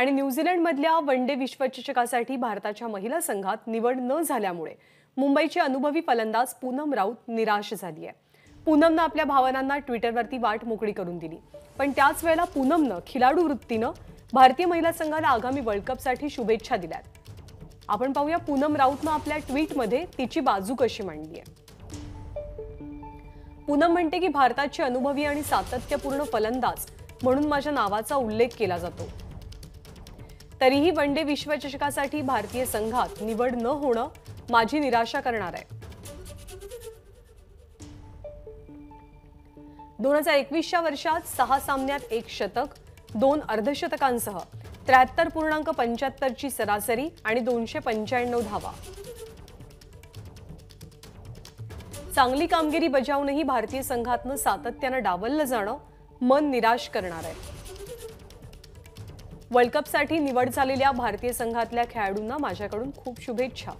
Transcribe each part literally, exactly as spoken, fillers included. आणि न्यूझीलंडमधल्या one day विश्वचषकासाठी भारताच्या महिला संघात निवड न झाल्यामुळे मुंबईची अनुभवी फलंदाज पूनम राऊत निराश झाली आहे। पूनमने आपल्या भावनांना ट्विटरवरती वाट मोकळी करून दिली, पण त्याच वेळेला पूनमने खिलाडू वृत्तीने भारतीय महिला संघाला आगामी वर्ल्ड कपसाठी शुभेच्छा दिल्यात। आपण पाहूया पूनम राऊतने आपल्या ट्वीटमध्ये तिची बाजू कशी मांडली आहे। पूनम म्हणते की भारताची अनुभवी आणि सातत्यपूर्ण फलंदाज म्हणून माझ्या नावाचा उल्लेख केला जातो, तरीही वन डे विश्वचषकासाठी भारतीय संघात निवड न होणं माझी निराशा करणार आहे। दोन हजार एकवीसच्या वर्षात सहा सामन्यात एक शतक, दोन अर्धशतकांसह त्र्याहत्तर पूर्णांक पंच्याहत्तर ची सरासरी आणि दोनशे पंच्याण्णव धावा। चांगली कामगिरी बजावूनही भारतीय संघातनं सातत्यानं डावललं जाणं मन निराश करणार आहे। वर्ल्ड कपसाठी निवड झालेल्या भारतीय संघातल्या खेळाडूंना माझ्याकडून खूप शुभेच्छा।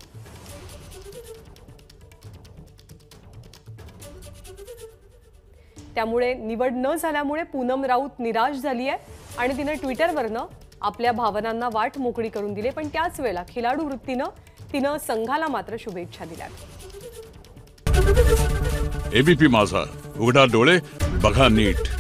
त्यामुळे निवड न झाल्यामुळे पूनम राऊत निराश झाली आहे आणि तिने ट्विटरवरनं आपल्या भावनांना वाट मोकळी करून दिले, पण त्याच वेळेला खिलाडू वृत्तीनं तिने संघाला मात्र शुभेच्छा दिल्या। एबीपी माझा, उघडा डोळे बघा नीट।